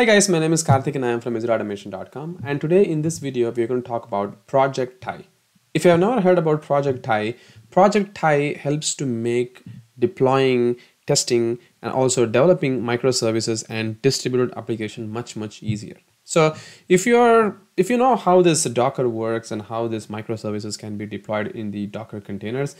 Hi guys, my name is Karthik and I am from ExecuteAutomation.com, and today in this video we are going to talk about project Tye. If you have never heard about project Tye helps to make deploying, testing and also developing microservices and distributed application much easier. So if you know how this Docker works and how this microservices can be deployed in the Docker containers,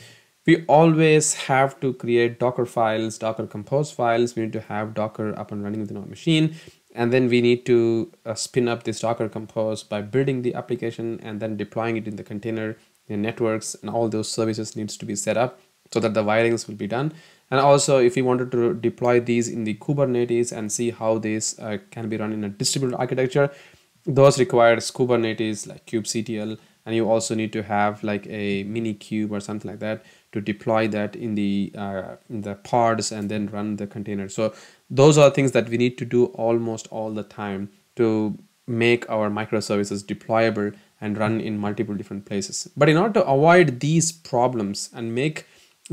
we always have to create Docker files, Docker compose files. We need to have Docker up and running within our machine. And then we need to spin up this Docker compose by building the application and then deploying it in the container, the networks, and all those services needs to be set up so that the wirings will be done. And also if you wanted to deploy these in the Kubernetes and see how these can be run in a distributed architecture, those requires Kubernetes like kubectl, and you also need to have like a minikube or something like that to deploy that in the pods and then run the container. So those are things that we need to do almost all the time to make our microservices deployable and run in multiple different places. But in order to avoid these problems and make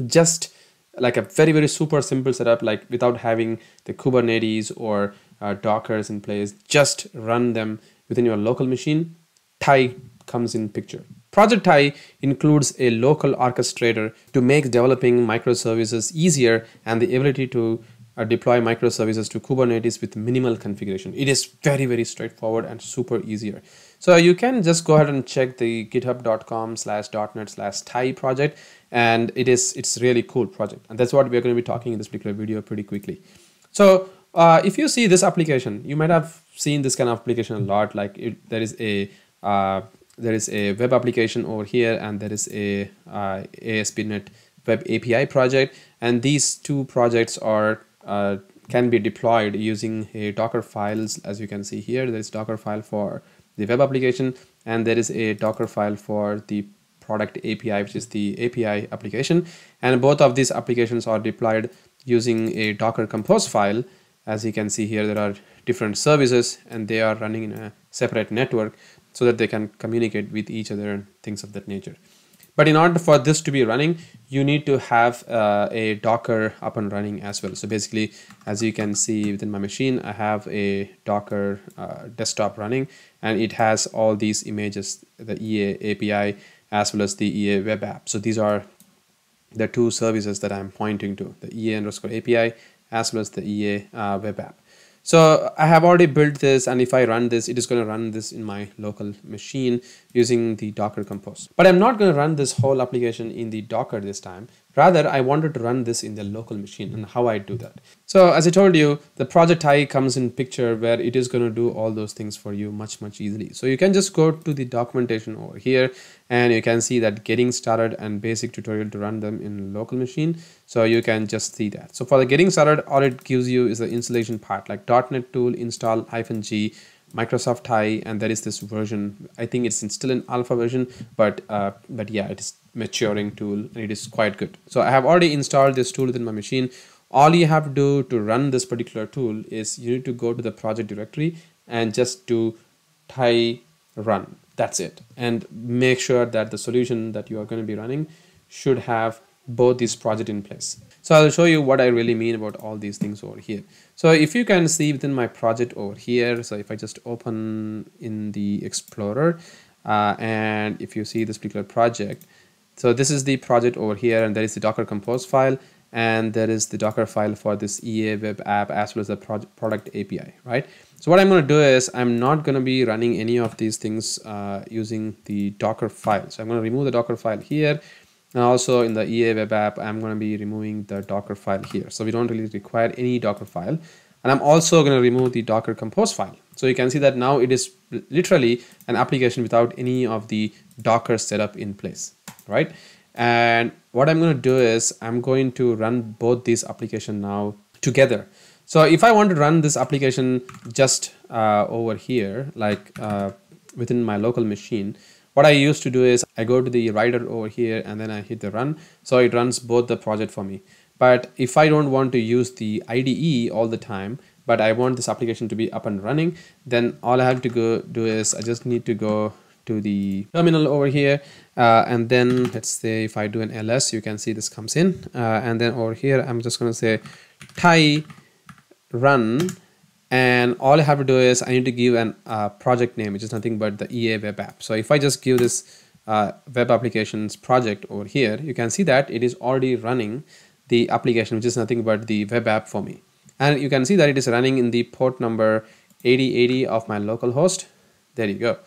just like a very super simple setup, like without having the Kubernetes or Dockers in place, just run them within your local machine, Tye comes in picture. Project Tye includes a local orchestrator to make developing microservices easier and the ability to deploy microservices to Kubernetes with minimal configuration. It is very straightforward and super easier. So you can just go ahead and check the github.com/.net/Tye project, and it's really cool project, and that's what we're going to be talking in this particular video pretty quickly. So if you see this application, you might have seen this kind of application a lot. Like there is a web application over here, and there is a ASP.NET web API project, and these two projects are can be deployed using a Docker files. As you can see here, there is Docker file for the web application, and there is a Docker file for the product API, which is the API application, and both of these applications are deployed using a Docker compose file. As you can see here, there are different services and they are running in a separate network so that they can communicate with each other and things of that nature. But in order for this to be running, you need to have a Docker up and running as well. So basically, as you can see within my machine, I have a Docker desktop running, and it has all these images, the EA API as well as the EA web app. So these are the two services that I'm pointing to, the EA_API as well as the EA web app. So I have already built this, and if I run this, it is going to run this in my local machine using the Docker compose. But I'm not going to run this whole application in the Docker this time. Rather, I wanted to run this in the local machine, and how I do that. So as I told you, the project Tye comes in picture where it is going to do all those things for you much easily. So you can just go to the documentation over here, and you can see that getting started and basic tutorial to run them in local machine. So you can just see that. So for the getting started, all it gives you is the installation part, like .NET tool install -g Microsoft Tye, and that is this version. I think it's still an alpha version, but yeah, it is maturing tool and it is quite good. So I have already installed this tool within my machine. All you have to do to run this particular tool is you need to go to the project directory and just do Tye run. That's it, and make sure that the solution that you are going to be running should have both these projects in place. So I'll show you what I really mean about all these things over here. So if you can see within my project over here, so if I just open in the Explorer, and if you see this particular project, so this is the project over here, and there is the Docker compose file, and there is the Docker file for this EA web app as well as the product API, right? So what I'm going to do is I'm not going to be running any of these things using the Docker file. So I'm going to remove the Docker file here. And also in the EA web app, I'm going to be removing the Docker file here. So we don't really require any Docker file. And I'm also going to remove the Docker compose file. So you can see that now it is literally an application without any of the Docker setup in place, right? And what I'm going to do is I'm going to run both these applications now together. So if I want to run this application just over here, like within my local machine, what I used to do is I go to the Rider over here and then I hit the run. So it runs both the project for me. But if I don't want to use the IDE all the time, but I want this application to be up and running, then all I have to go do is I just need to go to the terminal over here. And then let's say if I do an ls, you can see this comes in. And then over here, I'm just going to say Tye run. And all I have to do is I need to give an project name, which is nothing but the EA web app. So if I just give this web applications project over here, you can see that it is already running the application, which is nothing but the web app for me. And you can see that it is running in the port number 8080 of my local host. There you go.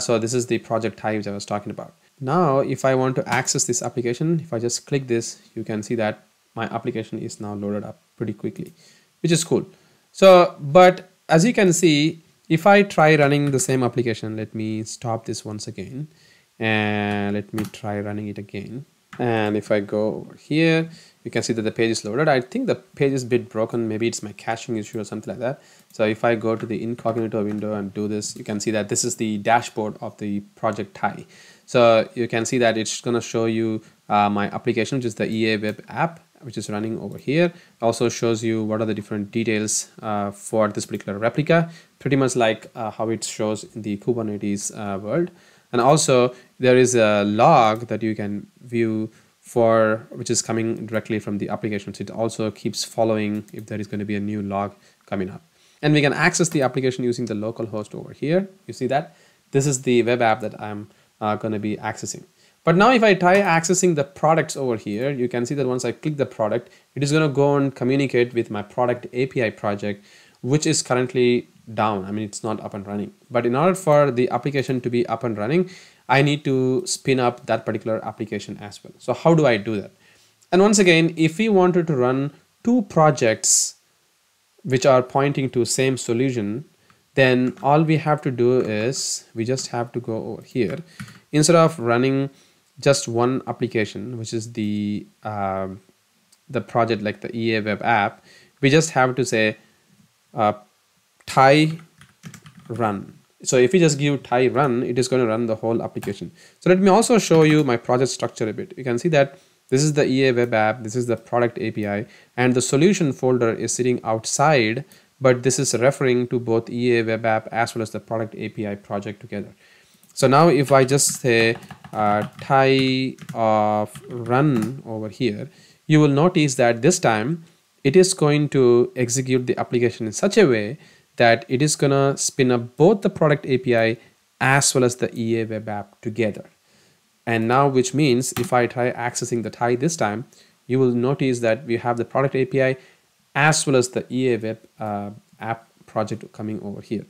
So this is the project Tye which I was talking about. Now, if I want to access this application, if I just click this, you can see that my application is now loaded up pretty quickly, which is cool. So, but as you can see, if I try running the same application, let me stop this once again and let me try running it again. And if I go over here, you can see that the page is loaded. I think the page is a bit broken. Maybe it's my caching issue or something like that. So if I go to the incognito window and do this, you can see that this is the dashboard of the project Tye. So you can see that it's going to show you my application, which is the EA web app, which is running over here. Also shows you what are the different details for this particular replica, pretty much like how it shows in the Kubernetes world. And also there is a log that you can view for, which is coming directly from the application. So it also keeps following if there is going to be a new log coming up. And we can access the application using the local host over here. You see that this is the web app that I'm going to be accessing. But now if I try accessing the products over here, you can see that once I click the product, it is going to go and communicate with my product API project, which is currently down. I mean, it's not up and running. But in order for the application to be up and running, I need to spin up that particular application as well. So how do I do that? And once again, if we wanted to run two projects which are pointing to same solution, then all we have to do is we just have to go over here. Instead of running just one application, which is the project like the EA web app, we just have to say Tye run. So if we just give Tye run, it is going to run the whole application. So let me also show you my project structure a bit. You can see that this is the EA web app, this is the product API, and the solution folder is sitting outside, but this is referring to both EA web app as well as the product API project together. So now if I just say Tye of run over here, you will notice that this time it is going to execute the application in such a way that it is going to spin up both the product API as well as the EA web app together. And now, which means if I try accessing the Tye this time, you will notice that we have the product API as well as the EA web app project coming over here.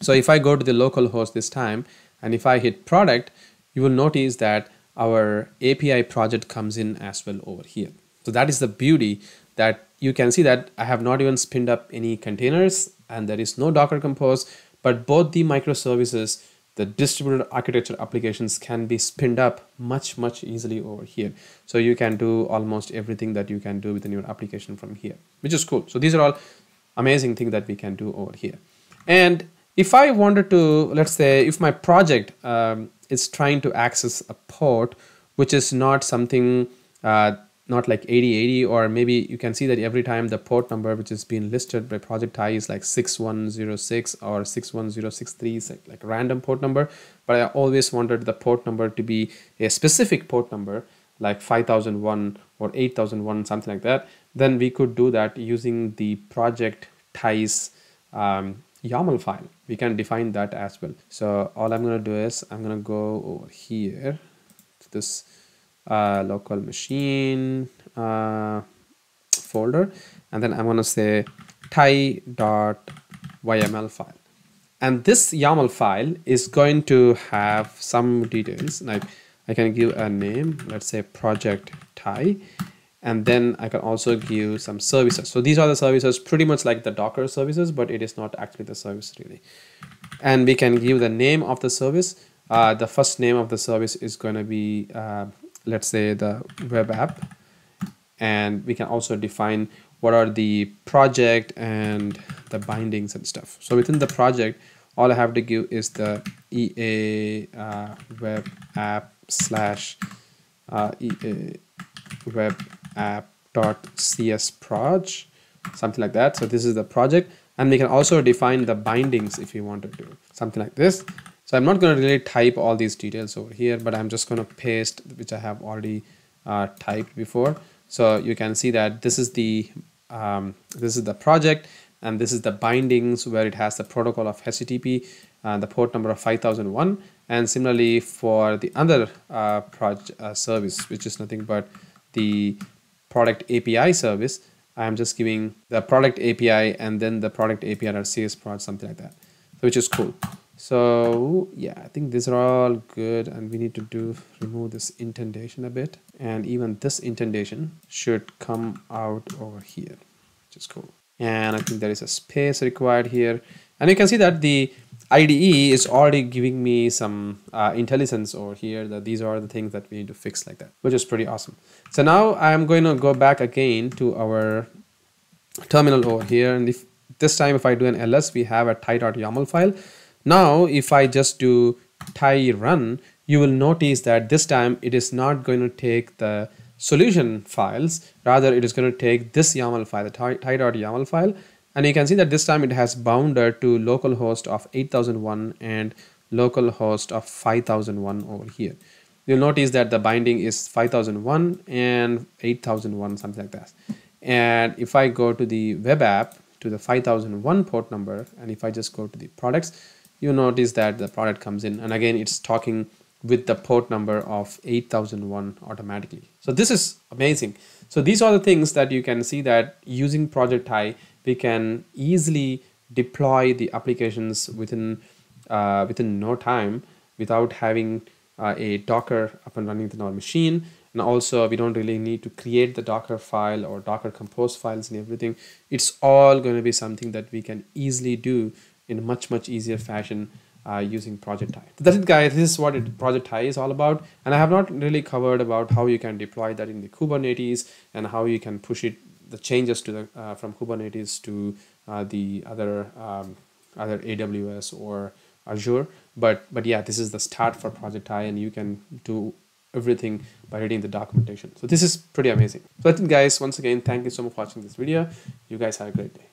So if I go to the local host this time, and if I hit product, you will notice that our API project comes in as well over here. So that is the beauty, that you can see that I have not even spinned up any containers and there is no Docker compose, but both the microservices, the distributed architecture applications can be spinned up much easily over here. So you can do almost everything that you can do within your application from here, which is cool. So these are all amazing things that we can do over here. And if I wanted to, let's say, if my project is trying to access a port, which is not something, not like 8080, or maybe you can see that every time the port number which is being listed by project Tye is like 6106 or 61063, like random port number. But I always wanted the port number to be a specific port number, like 5001 or 8001, something like that. Then we could do that using the project Tye's YAML file. We can define that as well. So all I'm going to do is I'm going to go over here to this local machine folder, and then I'm going to say tye.yml file. And this YAML file is going to have some details. Like I can give a name, let's say project Tye. And then I can also give some services. So these are the services, pretty much like the Docker services, but it is not actually the service really. And we can give the name of the service. The first name of the service is going to be, let's say, the web app. And we can also define what are the project and the bindings and stuff. So within the project, all I have to give is the EA web app slash EA web app.csproj, something like that. So this is the project, and we can also define the bindings if you wanted to, something like this. So I'm not going to really type all these details over here, but I'm just going to paste which I have already typed before. So you can see that this is the project, and this is the bindings where it has the protocol of HTTP and the port number of 5001, and similarly for the other service, which is nothing but the product API service. I am just giving the product API and then the product API or CSProd, something like that, which is cool. So yeah, I think these are all good, and we need to remove this indentation a bit, and even this indentation should come out over here, which is cool. And I think there is a space required here, and you can see that the IDE is already giving me some intelligence over here that these are the things that we need to fix like that, which is pretty awesome. So now I'm going to go back again to our terminal over here, and if this time if I do an ls, we have a tye.yaml file. Now if I just do tye run, you will notice that this time it is not going to take the solution files, rather it is going to take this YAML file, the tye.yaml file. And you can see that this time it has bounded to localhost of 8001 and localhost of 5001 over here. You'll notice that the binding is 5001 and 8001, something like that. And if I go to the web app to the 5001 port number, and if I just go to the products, you'll notice that the product comes in, and again it's talking with the port number of 8001 automatically. So this is amazing. So these are the things that you can see that using project Tye, we can easily deploy the applications within no time without having a Docker up and running within our machine. And also we don't really need to create the Docker file or Docker compose files and everything. It's all going to be something that we can easily do in a much easier fashion using project Tye. That's it guys, this is what project Tye is all about, and I have not really covered about how you can deploy that in the Kubernetes and how you can push it, the changes to the from Kubernetes to the other other AWS or Azure, but yeah, this is the start for project Tye, and you can do everything by reading the documentation. So this is pretty amazing. So I think guys, once again, thank you so much for watching this video. You guys have a great day.